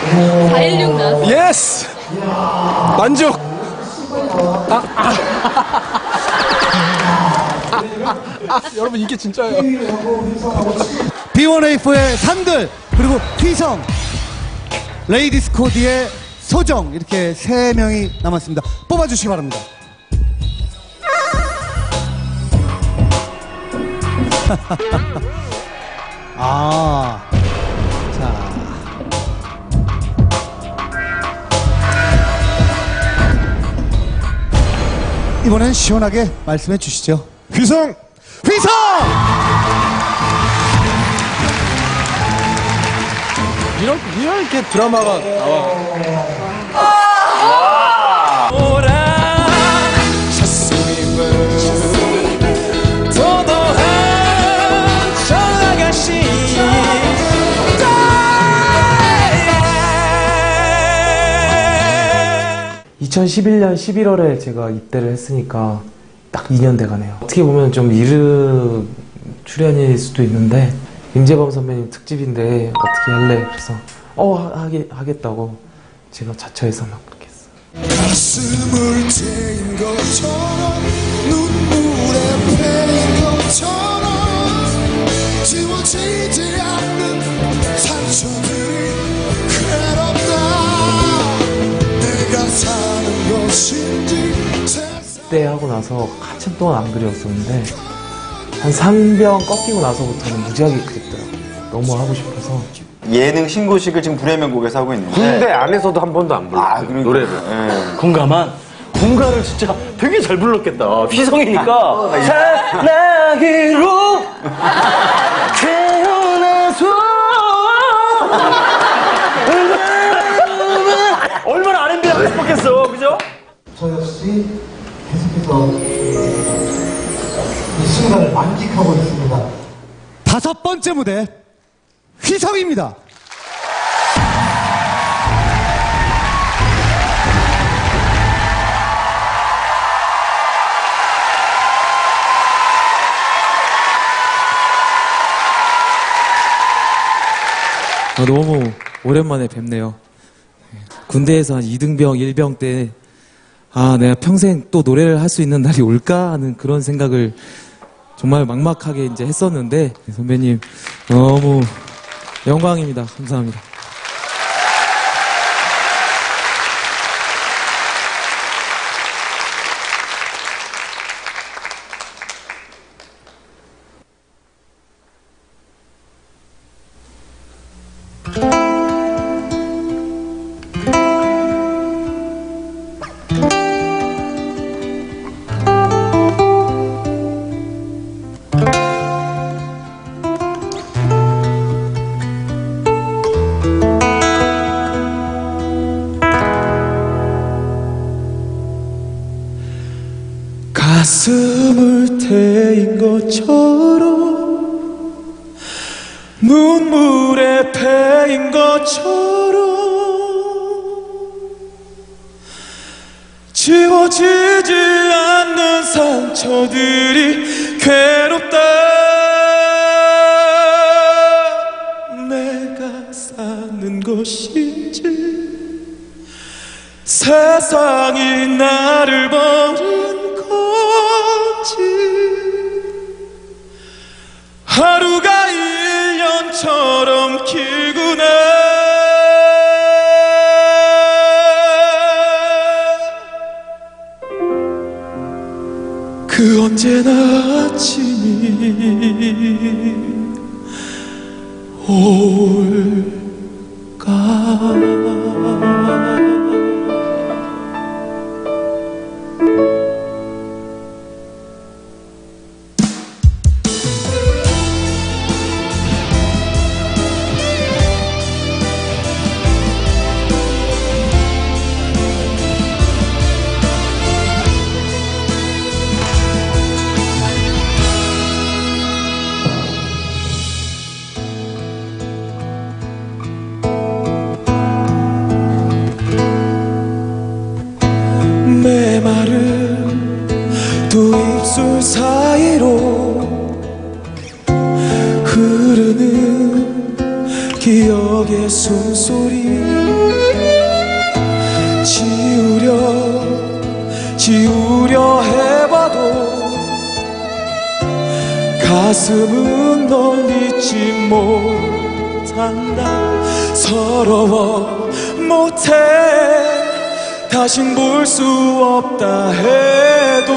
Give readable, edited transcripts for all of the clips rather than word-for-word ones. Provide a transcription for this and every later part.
416 나왔어. 예스! 만족! 여러분 이게 진짜예요. B1A4의 산들, 그리고 휘성, 레이디스 코드의 소정, 이렇게 3명이 남았습니다. 뽑아주시기 바랍니다. 아, 자. 이번엔 시원하게 말씀해 주시죠. 휘성! 휘성! 이렇게 드라마가 나와. 네. 2011년 11월에 제가 입대를 했으니까 딱 2년 돼가네요. 어떻게 보면 좀 이른 출연일 수도 있는데 임재범 선배님 특집인데 어떻게 할래? 그래서 하겠다고 제가 자처해서 막 그렇게 했어요. 가슴을 튼 것처럼 눈물에 패인 것처럼 지워지지 않는 상처들이 괴롭다. 내가 사는 것인지 그때 하고 나서 한참 동안 안 그리웠었는데 한 3병 꺾이고 나서부터는 무지하게 그립더라고요. 너무 하고 싶어서. 예능 신고식을 지금 불의 명곡에서 하고 있는데 군대 안에서도 한 번도 안 불렀어요. 그러니까. 노래를. 군가만? 군가를 진짜 되게 잘 불렀겠다. 휘성이니까. 사나기로 태어나서 얼마나 R&B 하고 싶었겠어, 그죠? 저 역시 계속해서 이 순간을 만끽하고 있습니다. 5번째 무대 휘성입니다. 너무 오랜만에 뵙네요. 군대에서 한 2등병, 1병 때 아, 내가 평생 또 노래를 할 수 있는 날이 올까 하는 그런 생각을 정말 막막하게 이제 했었는데 선배님 너무 영광입니다. 감사합니다. 가슴을 태인 것처럼 눈물에 패인 것처럼 지워지지 않는 상처들이 괴롭다. 내가 사는 것인지 세상이 나를 버린 하루가 1년처럼 길구나. 그 언제나 아침이 올까. 기억의 숨소리 가슴은 널 잊지 못한다. 서러워 못해 다신 볼 수 없다 해도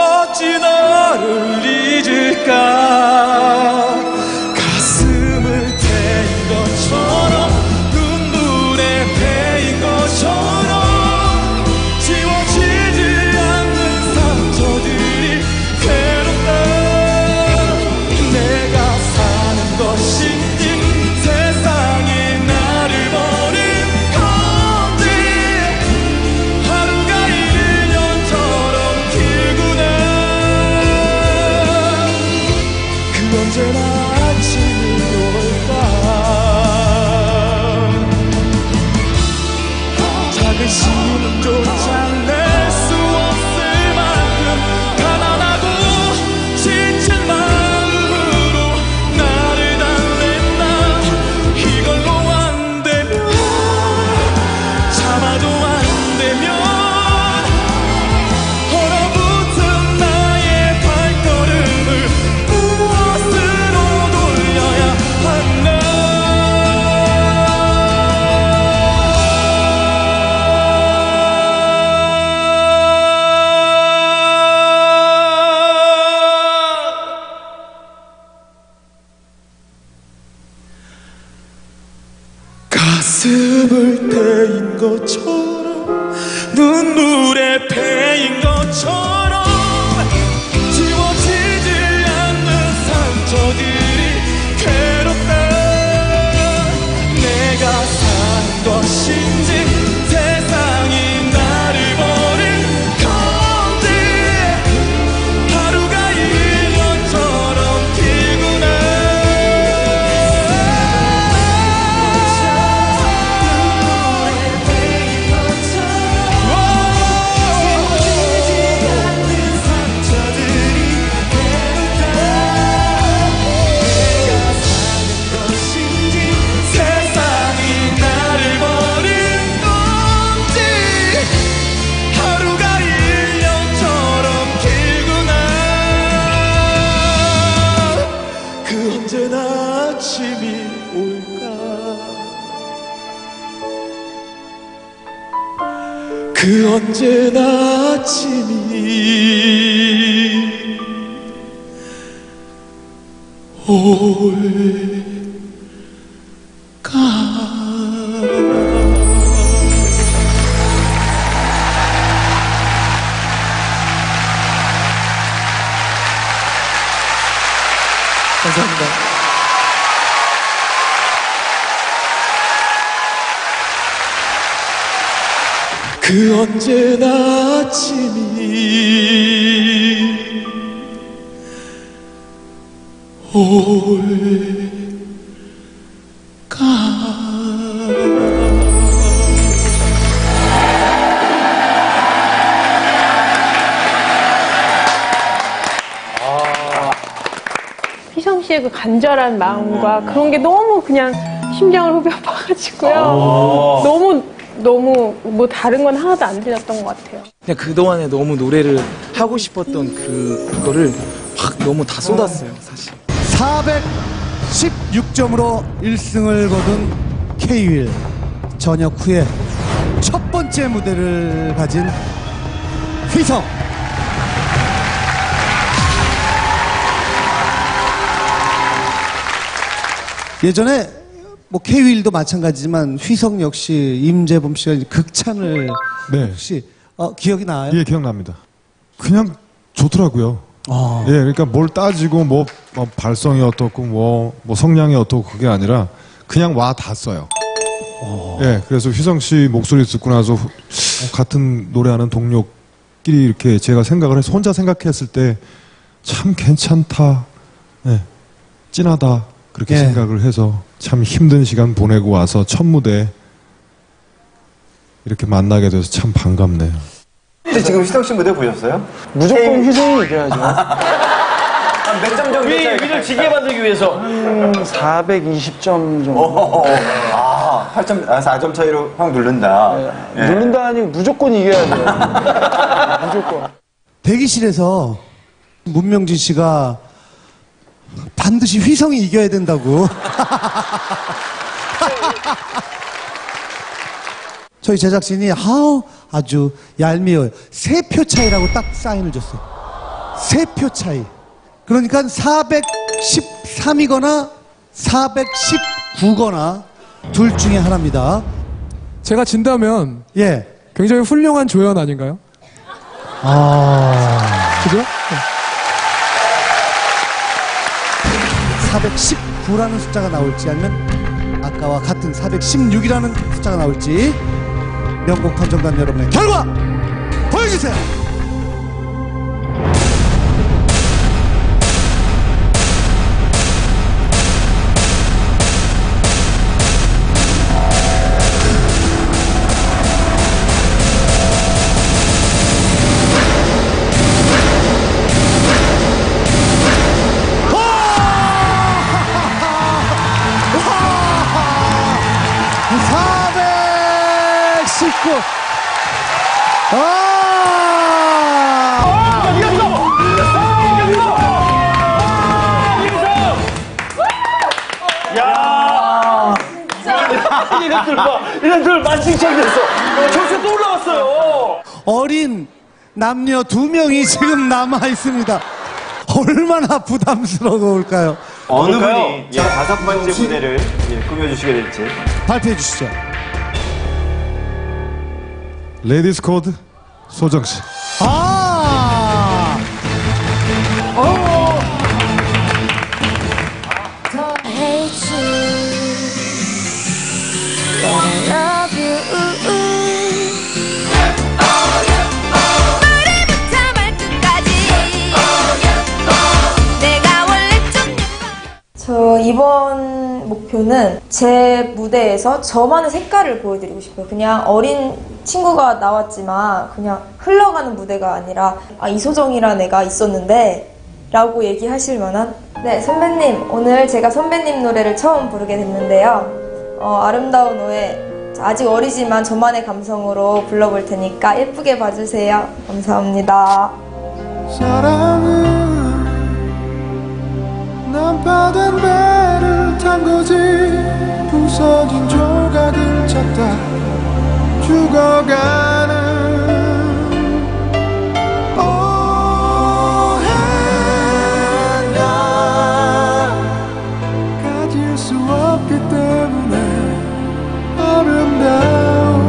어찌 너를 잊을까. 가슴을 태인 것처럼 눈물에 배인 것처럼 가슴을 태인 것처럼 눈물에 배인 것처럼 지워지지 않는 상처들이 괴롭다. 내가 산 것인지 세상이 나를 버린 건지 하루가 1년처럼 길구나. 그 언제나 아침이 올까. 감사합니다. 그 언제나 아침이 올까. 휘성 씨의 그 간절한 마음과 그런 게 너무 그냥 심장을 후벼 파가지고요. 너무 뭐 다른 건 하나도 안 들렸던 것 같아요. 그냥 그동안에 너무 노래를 하고 싶었던 그거를 막 너무 다 쏟았어요, 사실. 416점으로 1승을 거둔 K-Will. 전역 후에 첫 번째 무대를 가진 휘성. 예전에 뭐 K-Will도 마찬가지지만 휘성 역시 임재범 씨가 극찬을 혹시 기억이 나요? 예, 기억납니다. 그냥 좋더라고요. 예, 그러니까 뭘 따지고 뭐 발성이 어떻고 뭐 성량이 어떻고 그게 아니라 그냥 와 닿았어요. 예, 그래서 휘성 씨 목소리 듣고 나서 같은 노래하는 동료끼리 이렇게 제가 생각을 해서 혼자 생각했을 때 참 괜찮다, 예, 찐하다 그렇게 생각을 해서 참 힘든 시간 보내고 와서 첫 무대 이렇게 만나게 돼서 참 반갑네요. 근데 지금 휘성 씨 무대 보셨어요? 무조건 휘성이 이겨야죠. 몇 점 정도? 위를 지게 만들기 위해서. 420점 정도. 아, 4점 차이로 확 누른다. 네. 누른다 아니면 무조건 이겨야 돼요. 무조건. 대기실에서 문명진 씨가 반드시 휘성이 이겨야 된다고. 저희 제작진이 아주 얄미워요. 3표 차이라고 딱 사인을 줬어요. 3표 차이. 그러니까 413이거나 419거나 둘 중에 하나입니다. 제가 진다면 예, 굉장히 훌륭한 조연 아닌가요? 아... 그죠? 419라는 숫자가 나올지 아니면 아까와 같은 416이라는 숫자가 나올지 명곡 탐정단 여러분의 결과 보여주세요. 이런 줄 만신창이었어. 점수 또 올라왔어요. 어린 남녀 2명이 지금 남아 있습니다. 얼마나 부담스러울까요? 어느 분이 예, 5번째 무대를 예, 꾸며주시게 될지 발표해 주시죠. 레이디스 코드 소정 씨. 저 이번 목표는 제 무대에서 저만의 색깔을 보여드리고 싶어요. 그냥 어린 친구가 나왔지만 그냥 흘러가는 무대가 아니라 이소정이라는 애가 있었는데 라고 얘기하실 만한. 네, 선배님, 오늘 제가 선배님 노래를 처음 부르게 됐는데요. 아름다운 오해, 아직 어리지만 저만의 감성으로 불러볼 테니까 예쁘게 봐주세요. 감사합니다. 사랑은 난 바된 배를 탄 거지. 부서진 조각을 찾다 죽어가는 오해가 가질 수 없기 때문에 아름다운.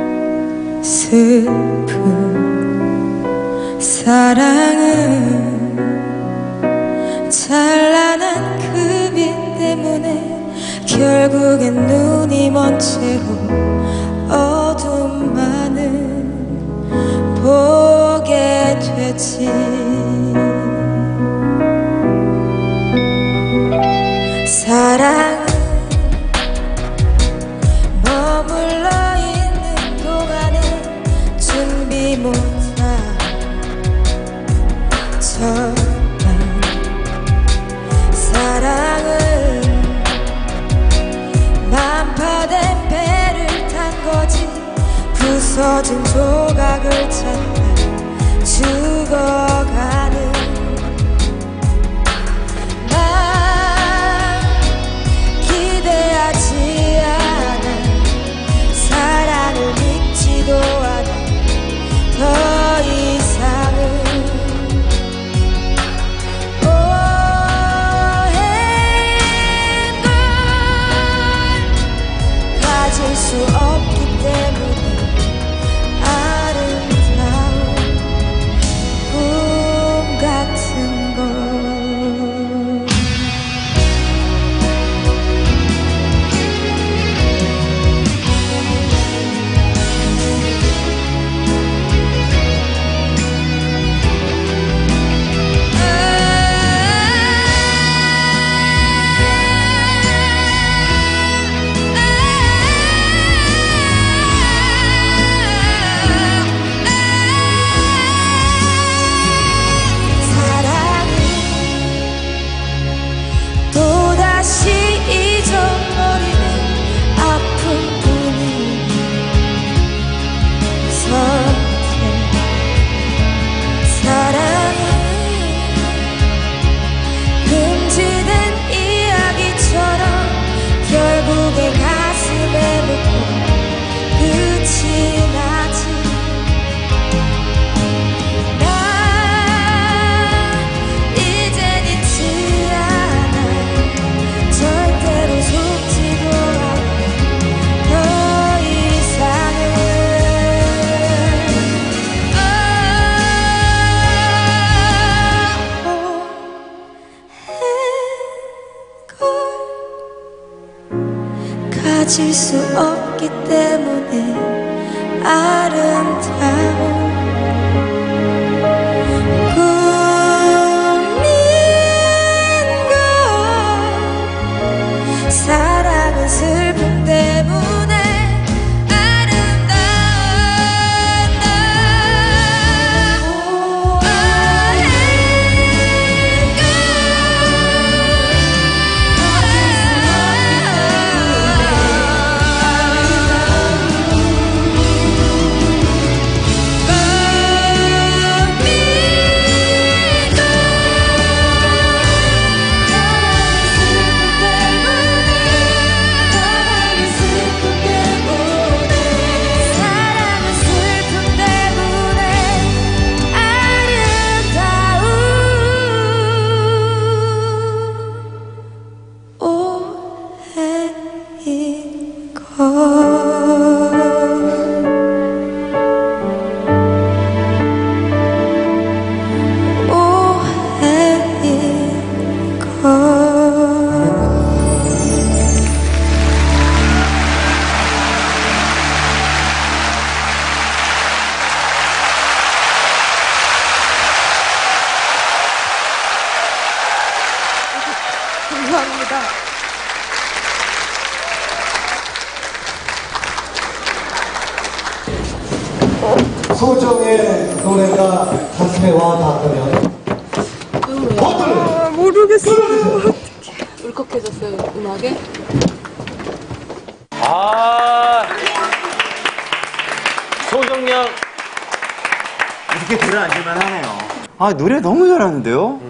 시작되는 슬픈 사랑은 찬란한 그 빛 때문에 결국엔 눈이 먼 채로 어둠만을 보게 되지. 사랑 터진 조각을 찾아 죽어가는 나 기대하지 않아. 사랑을 믿지도 않아. 더 이상은 오해인 걸 가질 수 없기 때문에. 가질 수 없기 때문에 아름다워. 사랑은 슬픔 때문에 아름다워. 소정의 노래가 가슴에 와 닿으면 어떨래요? 모르겠어요. 울컥해졌어요, 음악에. 소정 양 이렇게 들어앉을만 하네요. 노래 너무 잘하는데요?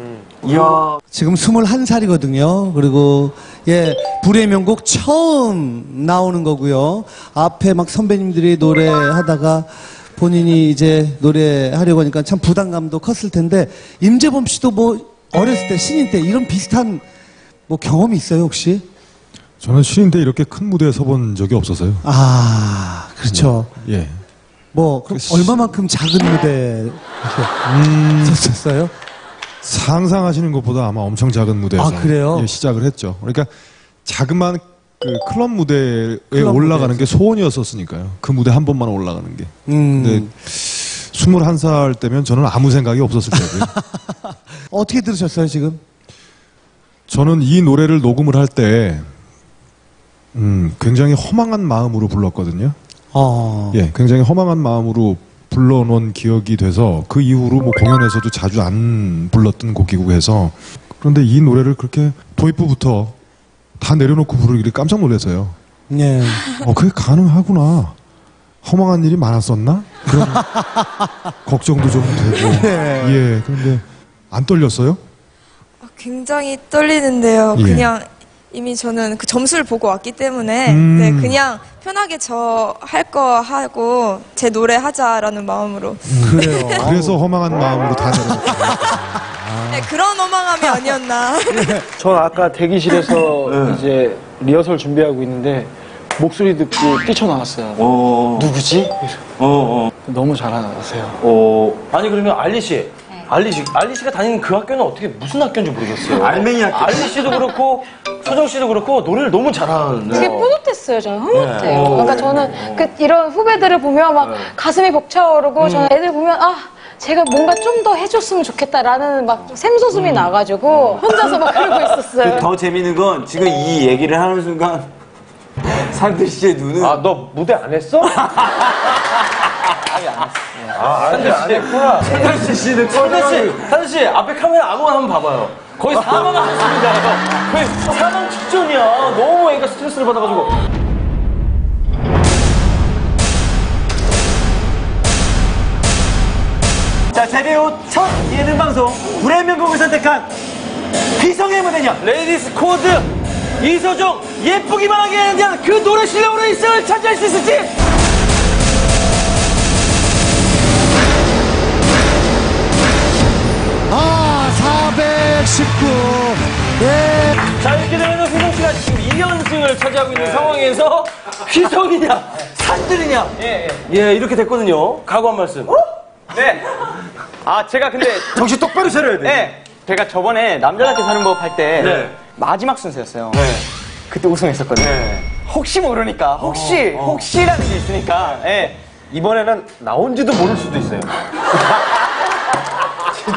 이야. 지금 21살이거든요. 그리고 예, 불의 명곡 처음 나오는 거고요. 앞에 막 선배님들이 노래하다가 본인이 이제 노래하려고 하니까 참 부담감도 컸을 텐데, 임재범 씨도 뭐 어렸을 때 신인 때 이런 비슷한 뭐 경험이 있어요 혹시? 저는 신인 때 이렇게 큰 무대에 서본 적이 없어서요. 아, 그렇죠. 예. 뭐 그럼 얼마만큼 작은 무대에 섰었어요? 상상하시는 것보다 아마 엄청 작은 무대에서 예, 시작을 했죠. 그러니까 자그마한 그 클럽 무대에 올라가는 게 소원이었었으니까요. 그 무대 한 번만 올라가는 게. 근데 21살 때면 저는 아무 생각이 없었을 때고요. 어떻게 들으셨어요 지금? 저는 이 노래를 녹음을 할 때 굉장히 허망한 마음으로 불렀거든요. 예, 굉장히 허망한 마음으로 불러놓은 기억이 돼서 그 이후로 뭐 공연에서도 자주 안 불렀던 곡이고 해서. 그런데 이 노래를 그렇게 도입부부터 다 내려놓고 부르길래 깜짝 놀라서요. 네. 그게 가능하구나. 허망한 일이 많았었나? 그런 걱정도 좀 되고. 네. 예. 그런데 안 떨렸어요? 굉장히 떨리는데요. 예. 그냥 이미 저는 그 점수를 보고 왔기 때문에 네, 그냥 편하게 저 할 거 하고 제 노래 하자라는 마음으로. 그래요. 그래서 허망한 마음으로 다 내려놓고. 네, 그런 허망함이 아니었나. 전 아까 대기실에서 이제 리허설 준비하고 있는데 목소리 듣고 뛰쳐나왔어요. 누구지? 너무 잘하세요. 아니 그러면 알리씨, 알리씨가 다니는 그 학교는 어떻게 무슨 학교인지 모르겠어요. 알맹이 학교. 알리씨도 그렇고 소정씨도 그렇고 노래를 너무 잘하는데 되게 뿌듯했어요. 저는 흐뭇해요. 그러니까 저는 그 이런 후배들을 보면 막 가슴이 벅차오르고 저는 애들 보면 제가 뭔가 좀 더 해줬으면 좋겠다라는 막 샘솟음이 나가지고 혼자서 막 그러고 있었어요. 더 재밌는 건 지금 이 얘기를 하는 순간 산들 씨의 눈은 너 무대 안 했어? 아니 안 했어. 산들 씨 안 했구나. 산들 씨는 산들 씨 앞에 카메라 아무거나 한번 봐봐요. 거의 사망 안 했습니다. 거의 사망 직전이야. 너무 애가 스트레스를 받아가지고. 자, 데뷔 후 첫 예능 방송 불의 명곡을 선택한 휘성의 무대녀 레이디스 코드 이소정 예쁘기만 하게 하는 그 노래 실력으로 1승을 차지할 수 있을지. 아, 419. 예. 자, 이렇게 되면 휘성 씨가 지금 2연승을 차지하고 있는 상황에서 휘성이냐 산들이냐 예, 이렇게 됐거든요. 각오 한 말씀. 네. 제가 근데 정신 똑바로 차려야 돼. 네. 제가 저번에 남자답게 사는 법 할 때 마지막 순서였어요. 네. 그때 우승했었거든요. 네. 혹시 모르니까, 혹시라는 게 있으니까. 예. 이번에는 나온지도 모를 수도 있어요.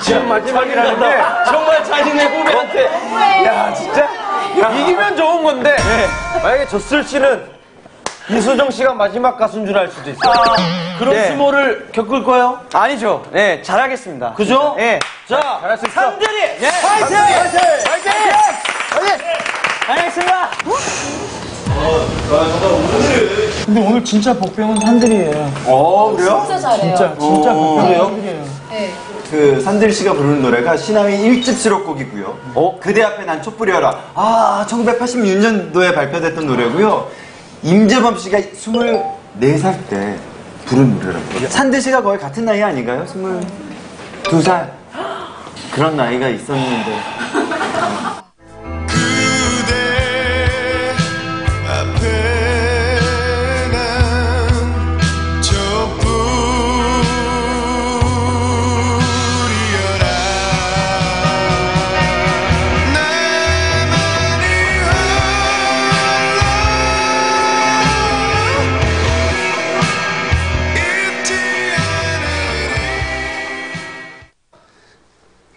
진짜 마지막이라는데 정말 자신의 후배한테. 야 진짜 이기면 좋은 건데. 네. 만약에 졌을 씨는 이소정 씨가 마지막 가수인 줄 알 수도 있어요. 아, 그런 네. 수모를 겪을 거예요? 아니죠. 네, 잘하겠습니다. 그죠? 네. 자, 잘할 수 있어. 산들이 화이팅! 화이팅! 알겠습니다. 근데 오늘 진짜 복병은 산들이에요. 어, 그래요? 진짜 잘해요. 진짜 복병이에요. 산들이에요. 네. 그 산들 씨가 부르는 노래가 신화의 1집 수록곡이고요. 그대 앞에 난 촛불이어라. 아, 1986년도에 발표됐던 노래고요. 임재범 씨가 24살 때 부른 노래라고요. 산들 씨가 거의 같은 나이 아닌가요? 22살 그런 나이가 있었는데.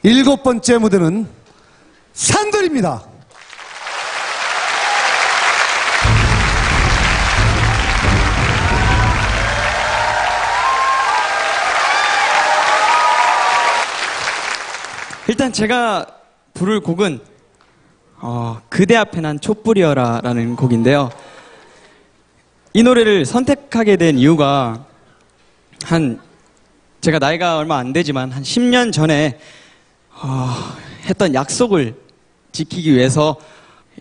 일곱 번째 무대는 산들입니다. 일단 제가 부를 곡은 그대 앞에 난 촛불이어라 라는 곡인데요. 이 노래를 선택하게 된 이유가 제가 나이가 얼마 안 되지만 한 10년 전에 했던 약속을 지키기 위해서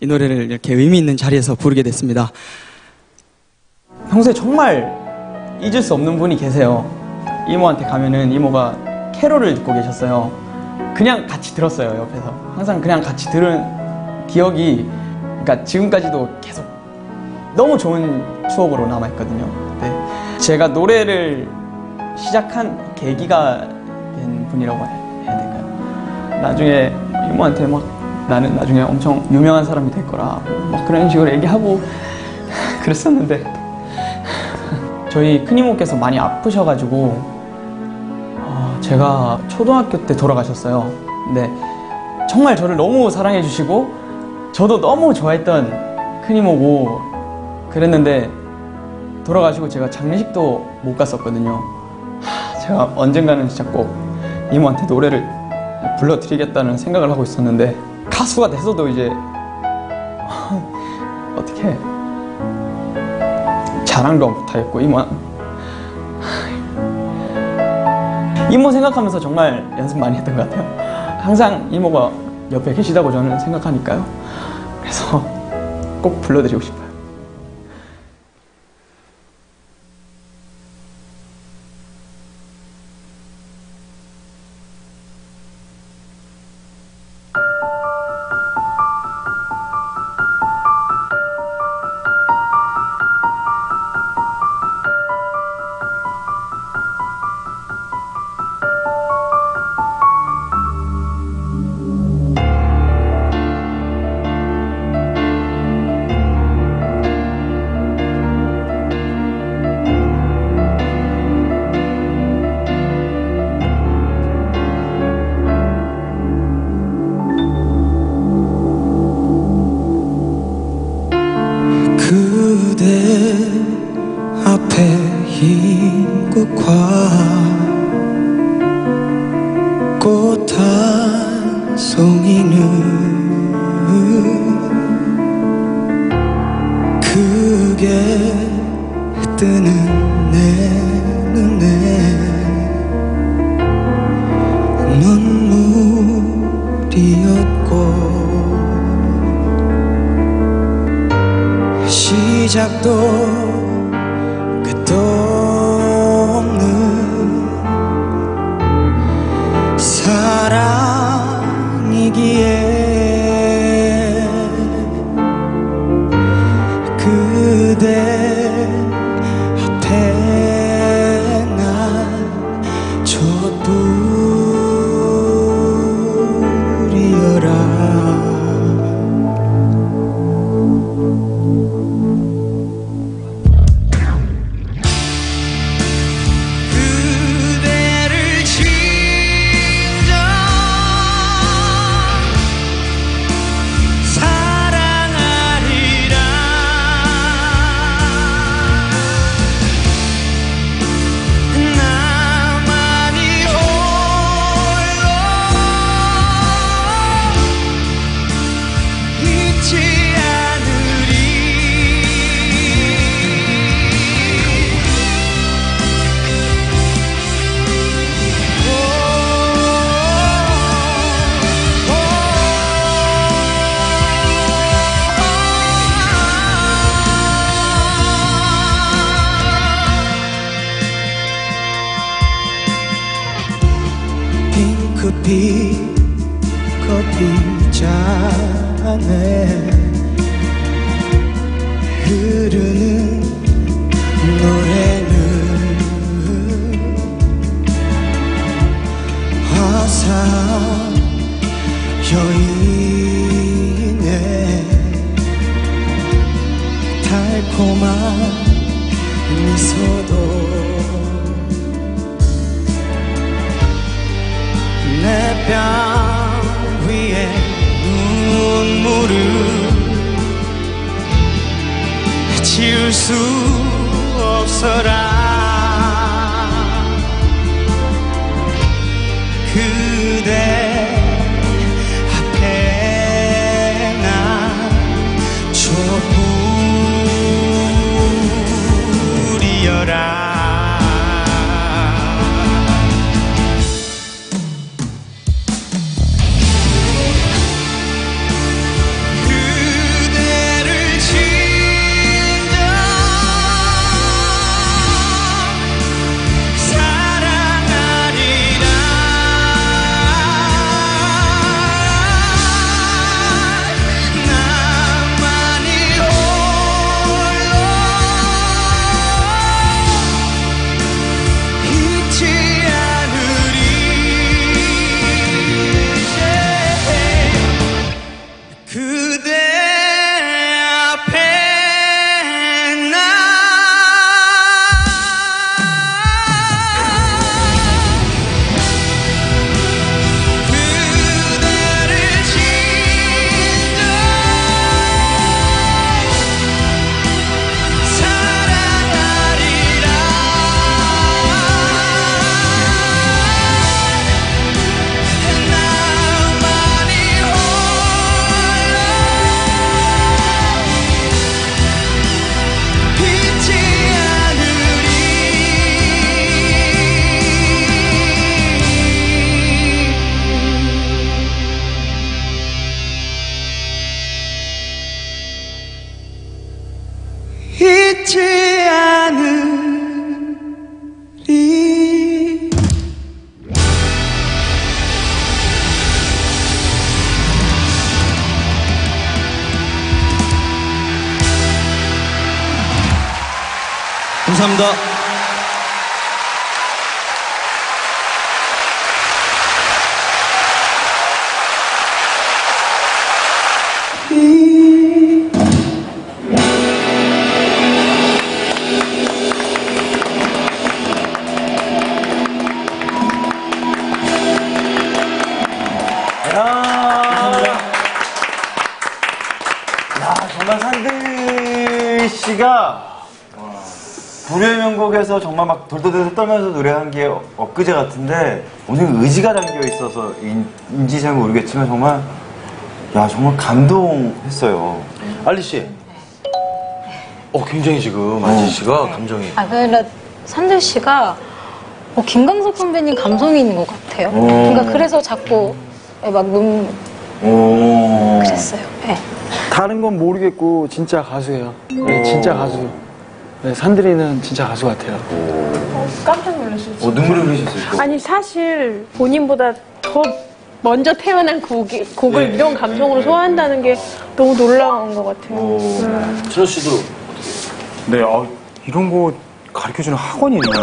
이 노래를 이렇게 의미 있는 자리에서 부르게 됐습니다. 평소에 정말 잊을 수 없는 분이 계세요. 이모한테 가면은 이모가 캐롤을 듣고 계셨어요. 그냥 같이 들었어요, 옆에서. 항상 그냥 같이 들은 기억이, 그러니까 지금까지도 계속 너무 좋은 추억으로 남아있거든요. 네. 제가 노래를 시작한 계기가 된 분이라고 해야 될까요? 나중에 이모한테 막 나는 나중에 엄청 유명한 사람이 될 거라 막 그런 식으로 얘기하고 그랬었는데, 저희 큰이모께서 많이 아프셔가지고 제가 초등학교 때 돌아가셨어요. 근데 정말 저를 너무 사랑해주시고 저도 너무 좋아했던 큰이모고 그랬는데, 돌아가시고 제가 장례식도 못 갔었거든요. 제가 언젠가는 진짜 꼭 이모한테 노래를 불러드리겠다는 생각을 하고 있었는데, 가수가 돼서도 이제 어떻게 자랑도 못하겠고, 이모 생각하면서 정말 연습 많이 했던 것 같아요. 항상 이모가 옆에 계시다고 저는 생각하니까요. 그래서 꼭 불러드리고 싶어요. 그대 앞에 커피 잔에 흐르는 노래는 화사 여인의 달콤한 미소도 내 뺨 위에 눈물을 지울 수 없어라. 그대 앞에 난 촛불이여라. 감사합니다. 야, 정말 산들 씨가 불의 명곡에서 정말 막 돌돌돌 떨면서 노래한 게 엊그제 같은데 오늘 의지가 담겨 있어서 인지 잘 모르겠지만 정말 야 정말 감동했어요. 알리 씨, 굉장히 지금 알리 씨가 감정이. 그러니까 산들 씨가 김광석 선배님 감성인 것 같아요. 그러니까 그래서 자꾸 막 눈 그랬어요. 네. 다른 건 모르겠고 진짜 가수예요. 네, 진짜 가수. 네, 산들이는 진짜 가수 같아요. 깜짝 놀랐어요. 눈물 흘리셨어요? 아니, 사실 본인보다 더 먼저 태어난 곡을 네. 이런 감성으로 소화한다는 게 너무 놀라운 것 같아요. 신호 씨도 어떻게? 네, 이런 거 가르쳐주는 학원이 있나요?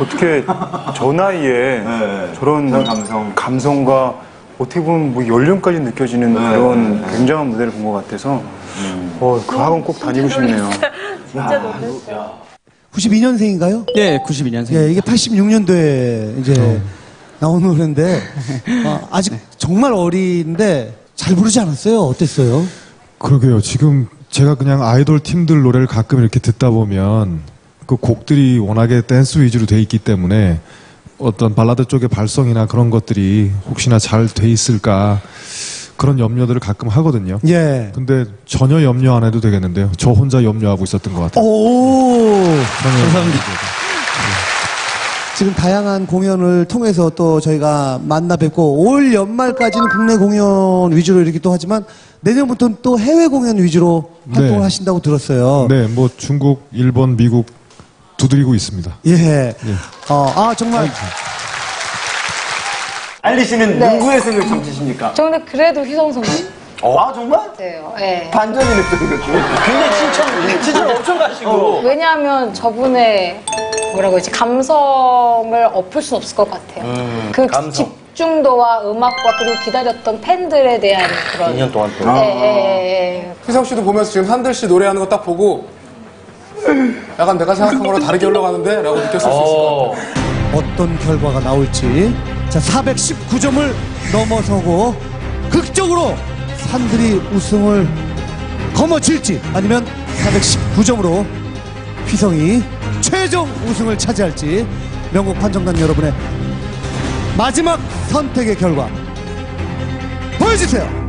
어떻게 저 나이에 네. 저런 감성과 어떻게 보면 연륜까지 느껴지는 네. 그런 네. 굉장한 무대를 본 것 같아서 그 학원 꼭 다니고 싶네요. 진짜 놀랐어요. 92년생인가요? 네, 92년생. 예, 이게 86년도에 이제 나온 노래인데 아직 정말 어린데 잘 부르지 않았어요? 어땠어요? 그러게요. 지금 제가 그냥 아이돌 팀들 노래를 가끔 이렇게 듣다 보면 그 곡들이 워낙에 댄스 위주로 돼 있기 때문에 어떤 발라드 쪽의 발성이나 그런 것들이 혹시나 잘 돼 있을까 그런 염려들을 가끔 하거든요. 예. 근데 전혀 염려 안 해도 되겠는데요. 저 혼자 염려하고 있었던 것 같아요. 오. 감사합니다. 지금 다양한 공연을 통해서 또 저희가 만나 뵙고 올 연말까지는 국내 공연 위주로 이렇게 또 하지만 내년부터는 또 해외 공연 위주로 활동을 네. 하신다고 들었어요. 네, 뭐 중국, 일본, 미국 두드리고 있습니다. 예. 정말. 알리 씨는 네. 누구의 승을 점치십니까? 저는 그래도 휘성 선수. 아 정말? 네. 반전이네 또 그렇죠. 굉장히 칭찬 엄청 가시고. 왜냐하면 저분의 뭐라고 했지 감성을 엎을 순 없을 것 같아요. 그 감성. 집중도와 음악과 그리고 기다렸던 팬들에 대한 그런 2년 동안 또. 휘성 씨도 보면서 지금 산들 씨 노래하는 거 딱 보고 약간 내가 생각한 거랑 다르게 흘러가는데? 라고 느꼈을 수 있을 것 같아요. 어떤 결과가 나올지. 자, 419점을 넘어서고 극적으로 산들이 우승을 거머쥘지 아니면 419점으로 휘성이 최종 우승을 차지할지 명곡 판정단 여러분의 마지막 선택의 결과 보여주세요.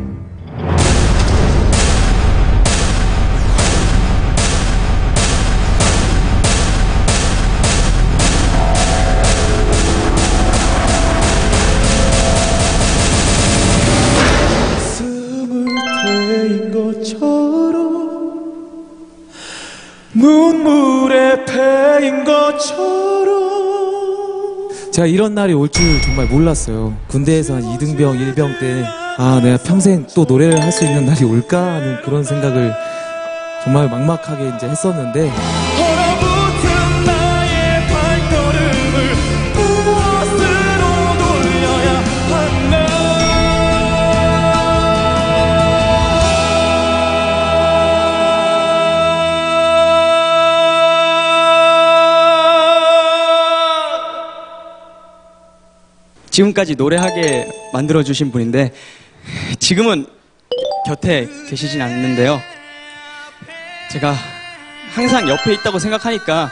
눈물에 패인 것처럼 제가 이런 날이 올 줄 정말 몰랐어요. 군대에서 한 2등병, 1병 때 아 내가 평생 또 노래를 할 수 있는 날이 올까 하는 그런 생각을 정말 막막하게 이제 했었는데 지금까지 노래하게 만들어주신 분인데 지금은 곁에 계시진 않는데요. 제가 항상 옆에 있다고 생각하니까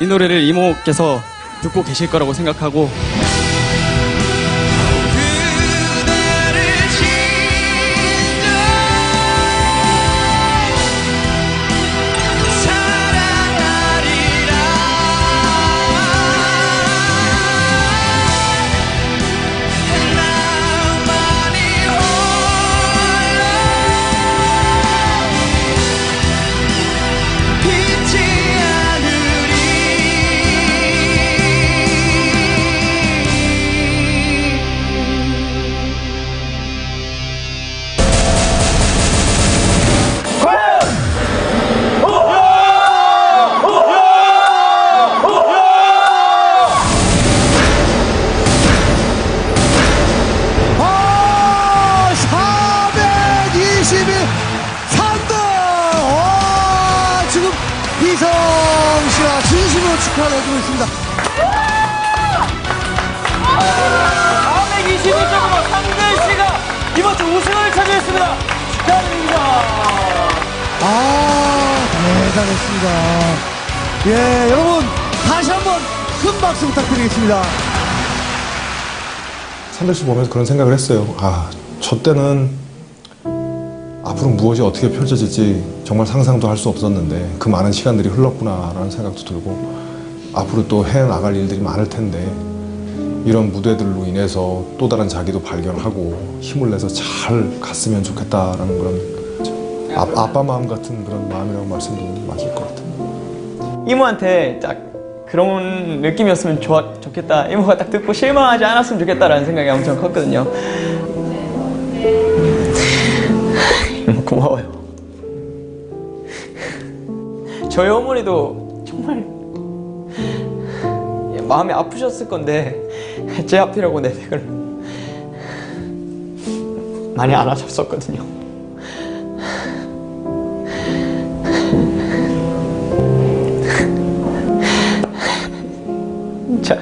이 노래를 이모께서 듣고 계실 거라고 생각하고 휘성 씨가 진심으로 축하를 해주고 있습니다. 422점으로 산들 씨가 이번 주 우승을 차지했습니다. 축하드립니다. 아, 대단했습니다. 예, 여러분 다시 한번 큰 박수 부탁드리겠습니다. 산들 씨 보면서 그런 생각을 했어요. 아, 저 때는 앞으로 무엇이 어떻게 펼쳐질지 정말 상상도 할 수 없었는데 그 많은 시간들이 흘렀구나라는 생각도 들고 앞으로 또 해나갈 일들이 많을 텐데 이런 무대들로 인해서 또 다른 자기도 발견하고 힘을 내서 잘 갔으면 좋겠다라는 그런 아빠 마음 같은 그런 마음이라고 말씀드리면 맞을 것 같아요. 이모한테 딱 그런 느낌이었으면 좋겠다. 이모가 딱 듣고 실망하지 않았으면 좋겠다라는 생각이 엄청 컸거든요. 고마워요. 저희 어머니도 정말 마음이 아프셨을 건데 제 앞이라고 내색을 많이 안 하셨었거든요. 진짜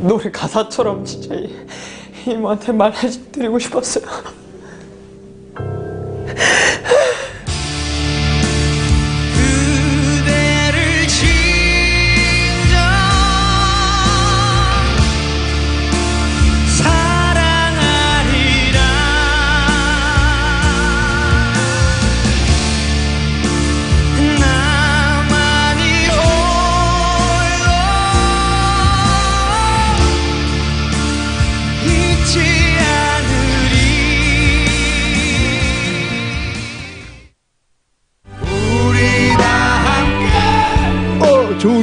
노래 가사처럼 진짜 이모한테 말해드리고 싶었어요. 잊지 않으리.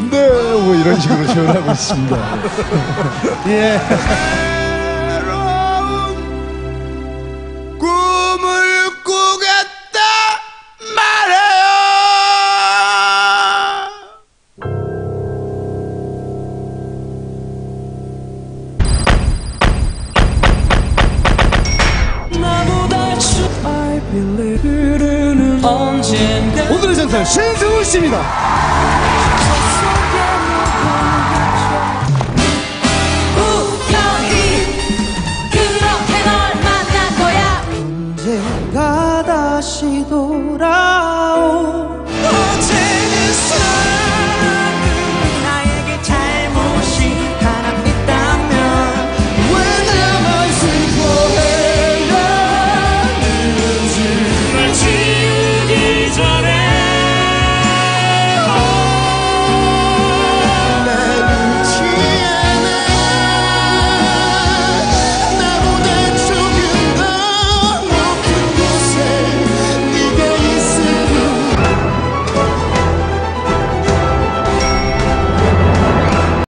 인데 뭐 이런 식으로 지원하고 있습니다. 예. 오늘의 전설 신승훈 씨입니다.